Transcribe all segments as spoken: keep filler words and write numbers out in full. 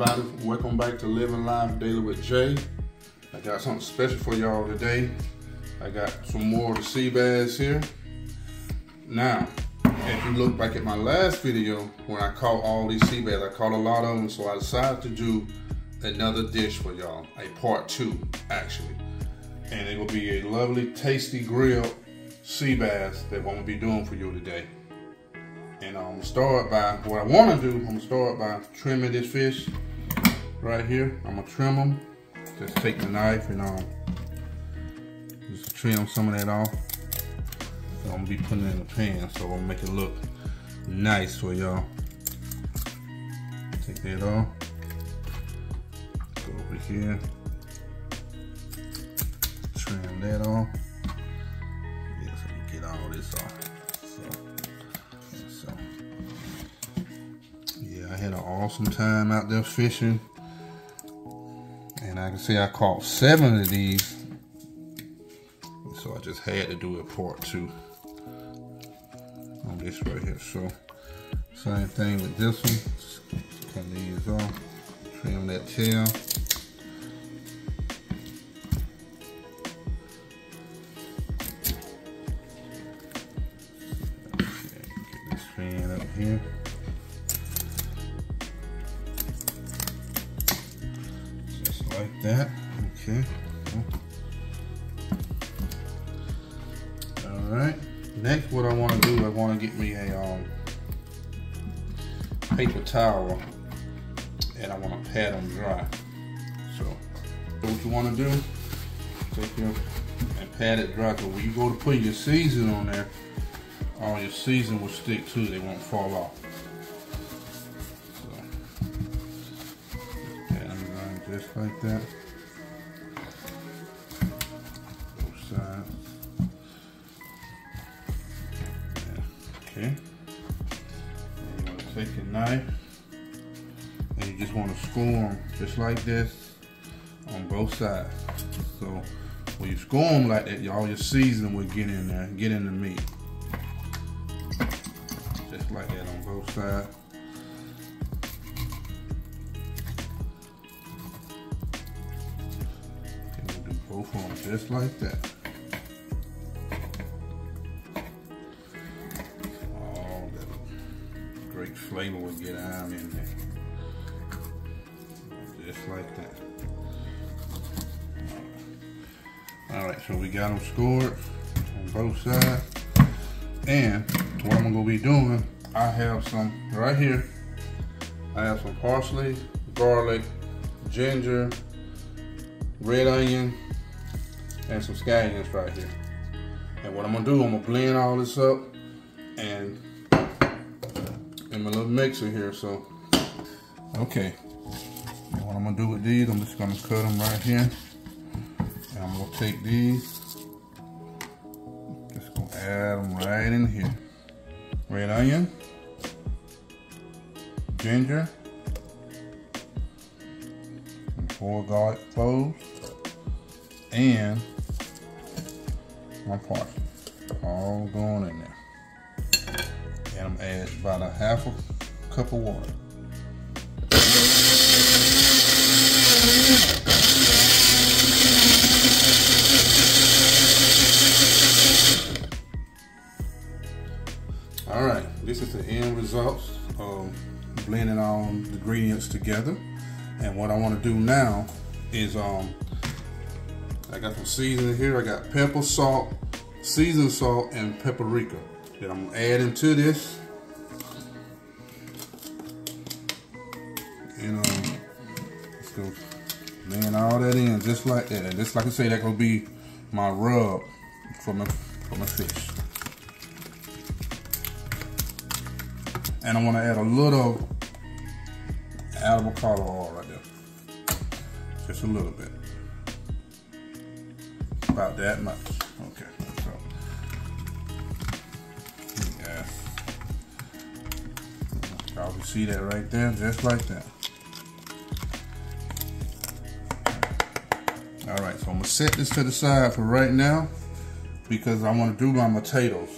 everybody. Welcome back to Living Life Daily with Jay. I got something special for y'all today. I got some more of the sea bass here. Now, if you look back at my last video, when I caught all these sea bass, I caught a lot of them, so I decided to do another dish for y'all, a part two, actually. And it will be a lovely, tasty grilled sea bass that I'm gonna be doing for you today. And I'm gonna start by, what I wanna do, I'm gonna start by trimming this fish right here. I'm gonna trim them. Just take the knife and um, just trim some of that off. So I'm gonna be putting it in the pan, so I'm gonna make it look nice for y'all. Take that off. Go over here. Trim that off. Yes, I'm gonna get all this off. So, so, yeah, I had an awesome time out there fishing. And I can see I caught seven of these. So I just had to do a part two on this right here. So, same thing with this one. Cut these off, trim that tail. Fan up here. Just like that. Okay. All right. Next, what I want to do, I want to get me a um, paper towel, and I want to pat them dry. So, what you want to do, take your and pat it dry. So when you go to put your season on there, all your season will stick to, they won't fall off. So, pat them around just like that. Both sides. Okay. And you want to take your knife and you just want to score them just like this on both sides. So when you score them like that, all your season will get in there, get in the meat. Like that on both sides. And we'll do both of them just like that. All that great flavor will get out in there. Just like that. Alright, so we got them scored on both sides. And what I'm gonna be doing, I have some right here. I have some parsley, garlic, ginger, red onion, and some scallions right here. And what I'm gonna do, I'm gonna blend all this up and in my little mixer here. So, okay. And what I'm gonna do with these, I'm just gonna cut them right here. And I'm gonna take these, just gonna add them right in here. Red onion, ginger, and four garlic cloves, and my parsley, all going in there. And I'm gonna add about a half a cup of water. Alright, this is the end results of blending all the ingredients together. And what I want to do now is, um, I got some seasoning here. I got pepper, salt, seasoned salt, and paprika that I'm adding to this. And um, let's go blend all that in just like that. And just like I say, that's going to be my rub for my, for my fish. And I want to add a little avocado oil right there. Just a little bit. About that much. Okay. So, yeah. You probably see that right there, just like that. Alright, so I'm going to set this to the side for right now because I want to do my potatoes.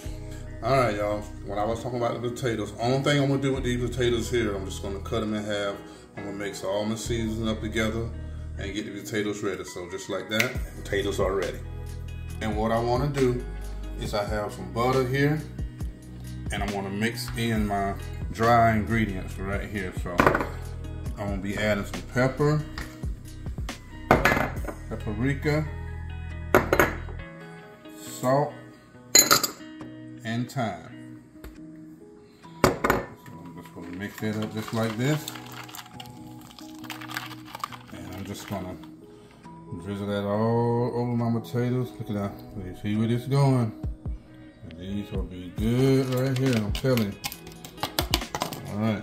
Alright y'all, when I was talking about the potatoes, only thing I'm going to do with these potatoes here, I'm just going to cut them in half. I'm I'm gonna mix all my seasoning up together and get the potatoes ready. So just like that, potatoes are ready. And what I wanna do is I have some butter here and I'm gonna mix in my dry ingredients right here. So I'm gonna be adding some pepper, paprika, salt, and thyme. So I'm just gonna mix that up just like this. And I'm just gonna drizzle that all over my potatoes. Look at that, you see where this is going. And these will be good right here, I'm telling you. All right,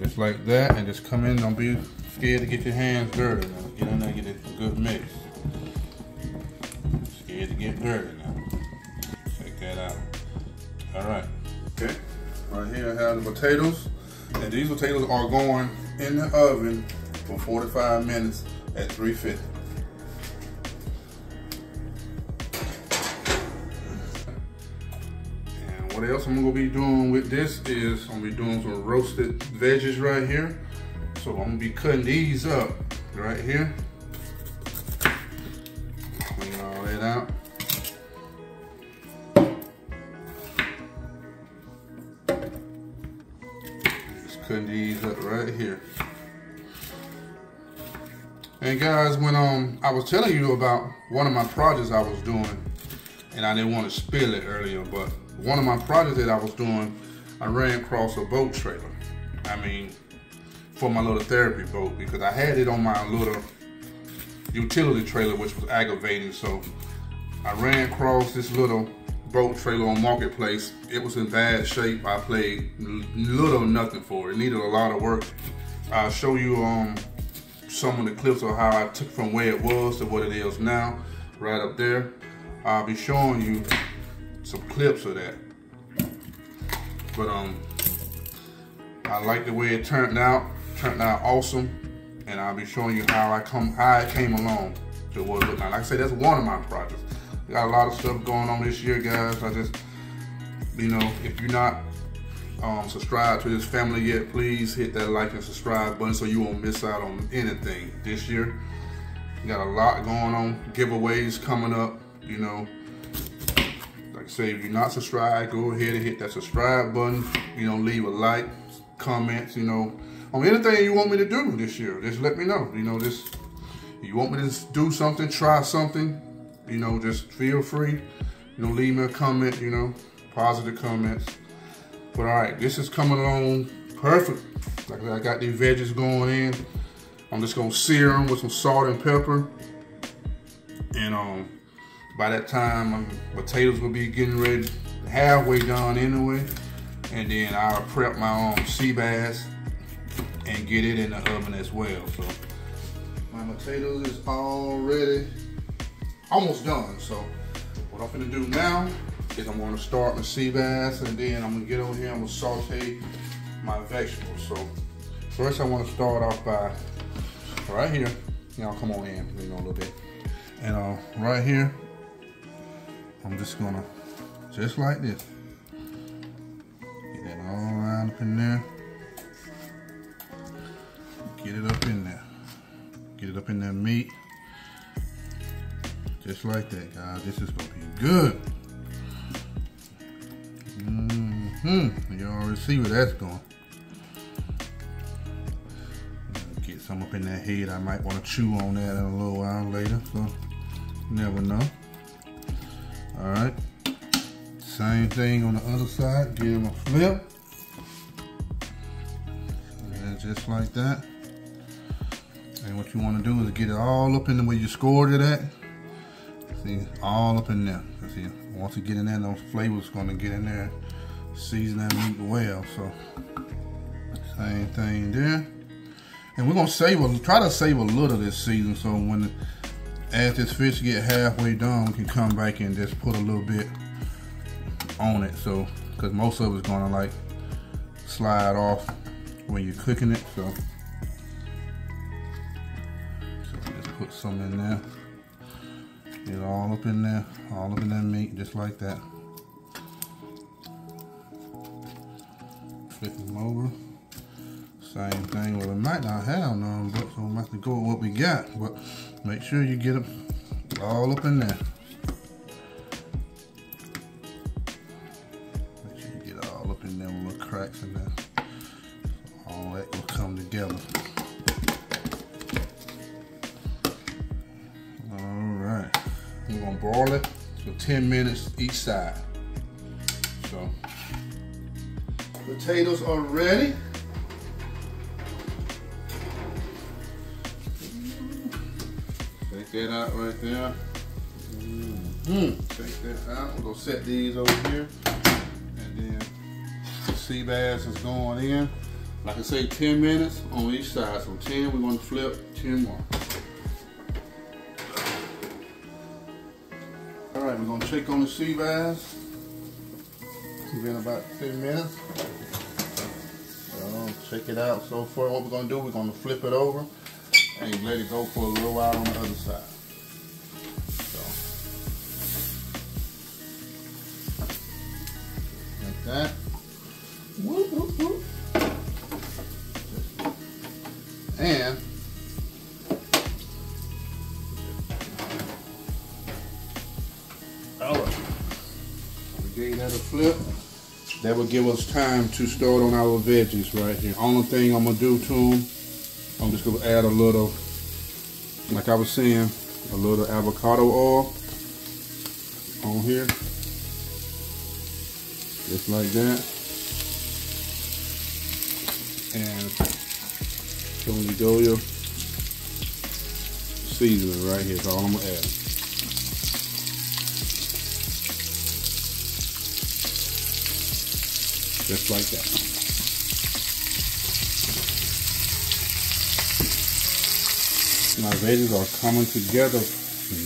just like that, and just come in, don't be scared to get your hands dirty. Now get in there, get a good mix. Scared to get dirty now. Check that out. All right, okay. Right here I have the potatoes, and these potatoes are going in the oven for forty-five minutes at three fifty. And what else I'm gonna be doing with this is I'm gonna be doing some roasted veggies right here. So I'm gonna be cutting these up right here. Clean all that out. Just cutting these up right here. And guys, when um I was telling you about one of my projects I was doing, and I didn't want to spill it earlier, but one of my projects that I was doing, I ran across a boat trailer. I mean, for my little therapy boat, because I had it on my little utility trailer, which was aggravating. So I ran across this little boat trailer on Marketplace. It was in bad shape. I paid little or nothing for it. It needed a lot of work. I'll show you um some of the clips of how I took from where it was to what it is now, right up there. I'll be showing you some clips of that. But um, I like the way it turned out. Turned out awesome, and I'll be showing you how I come, how I came along to what it looked like. Like I said, that's one of my projects. I got a lot of stuff going on this year, guys. I just, you know, if you're not um, subscribed to this family yet, please hit that like and subscribe button so you won't miss out on anything this year. We got a lot going on, giveaways coming up, you know. Like I say, if you're not subscribed, go ahead and hit that subscribe button. You know, leave a like, comments, you know. On anything you want me to do this year, just let me know. You know, just you want me to do something, try something, you know, just feel free. You know, leave me a comment, you know, positive comments. But all right, this is coming along perfect. Like I got these veggies going in. I'm just gonna sear them with some salt and pepper. And um, by that time, um, potatoes will be getting ready, halfway done anyway. And then I'll prep my own sea bass and get it in the oven as well. So my potatoes is already almost done. So what I'm gonna do now is I'm gonna start my sea bass, and then I'm gonna get over here and I'm gonna saute my vegetables. So first I wanna start off by right here. Y'all come on in, you know, a little bit. And uh, right here, I'm just gonna, just like this. Get that all around up in there. Get it up in there. Get it up in that meat. Just like that, guys. This is gonna be good. Mm-hmm. You already see where that's going. Get some up in that head. I might wanna chew on that in a little while later, so you never know. All right. Same thing on the other side. Give them a flip. And just like that. And what you want to do is get it all up in the way you scored it at. See, all up in there. See, once you get in there, those flavors gonna get in there, season that meat well. So same thing there. And we're gonna save a, try to save a little this season. So when, as this fish get halfway done, we can come back and just put a little bit on it. So, cause most of it's gonna like slide off when you're cooking it. So. Put some in there, get it all up in there, all up in that meat, just like that. Flip them over, same thing. Well, we might not have none, but so we might have to go with what we got. But make sure you get them all up in there. Make sure you get all up in them little cracks in there. So all that will come together. All right, we're gonna boil it for ten minutes each side. So potatoes are ready. Take that out right there. Mm-hmm. Take that out. We're gonna set these over here. And then the sea bass is going in. Like I say, ten minutes on each side. So ten, we're gonna flip ten more. All right, we're gonna check on the sea bass. It's been about ten minutes. So check it out so far. What we're gonna do, we're gonna flip it over and let it go for a little while on the other side. So like that. Whoop, whoop, whoop. And all right, we gave that a flip. That will give us time to start on our veggies right here. Only thing I'm gonna do to them, I'm just gonna add a little, like I was saying, a little avocado oil on here, just like that. And Tony Goya seasoning right here. That's all I'm gonna add. Just like that. My veggies are coming together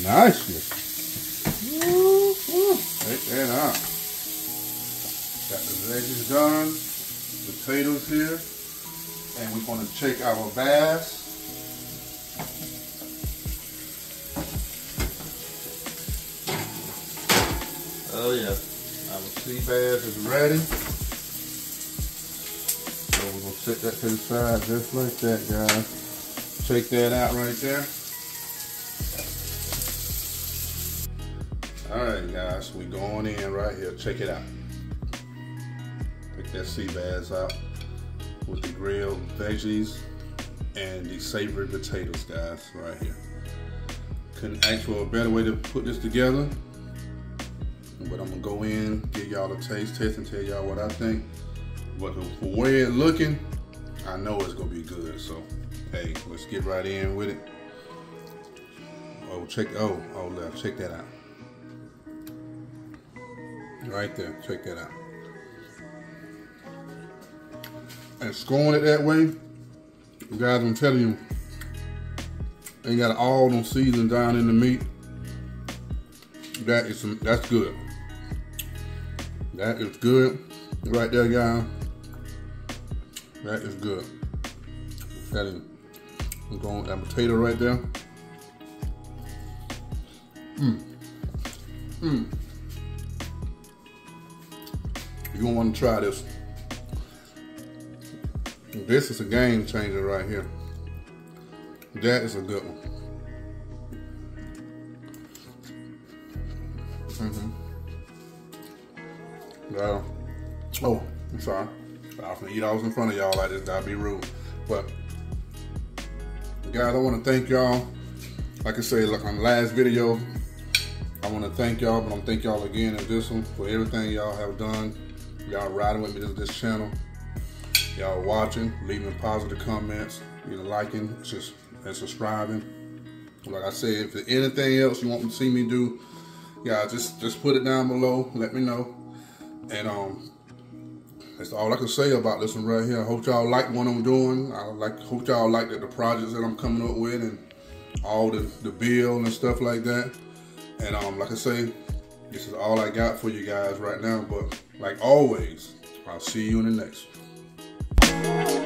nicely. Take that out. Got the veggies done, potatoes here, and we're going to check our bass. Oh yeah, our sea bass is ready. Set that to the side just like that, guys. Check that out right there. Alright guys, we're going in right here. Check it out. Take that sea bass out with the grilled veggies and the savory potatoes, guys, right here. Couldn't ask for a better way to put this together. But I'm gonna go in, give y'all a taste test and tell y'all what I think. But the way it's looking, I know it's gonna be good. So, hey, let's get right in with it. Oh, check, oh, oh, left, check that out. Right there, check that out. And scoring it that way, guys, I'm telling you, they got all them seasoning down in the meat. That is, some, that's good. That is good. Right there, guys. That is good. That is, I'm going with that potato right there. Mmm. Mmm. You're gonna want to try this. This is a game changer right here. That is a good one. Mm-hmm. Wow. Oh, I'm sorry. I often eat all in front of y'all like this. That'd be rude. But, guys, I want to thank y'all. Like I said, like on the last video, I want to thank y'all, but I'm thank y'all again in this one for everything y'all have done. Y'all riding with me to this channel. Y'all watching, leaving positive comments, you know, liking, just and subscribing. Like I said, if there's anything else you want to see me do, guys, just just put it down below. Let me know. And um. That's all I can say about this one right here. I hope y'all like what I'm doing. I like, hope y'all like that the projects that I'm coming up with and all the, the build and stuff like that. And um, like I say, this is all I got for you guys right now. But like always, I'll see you in the next one.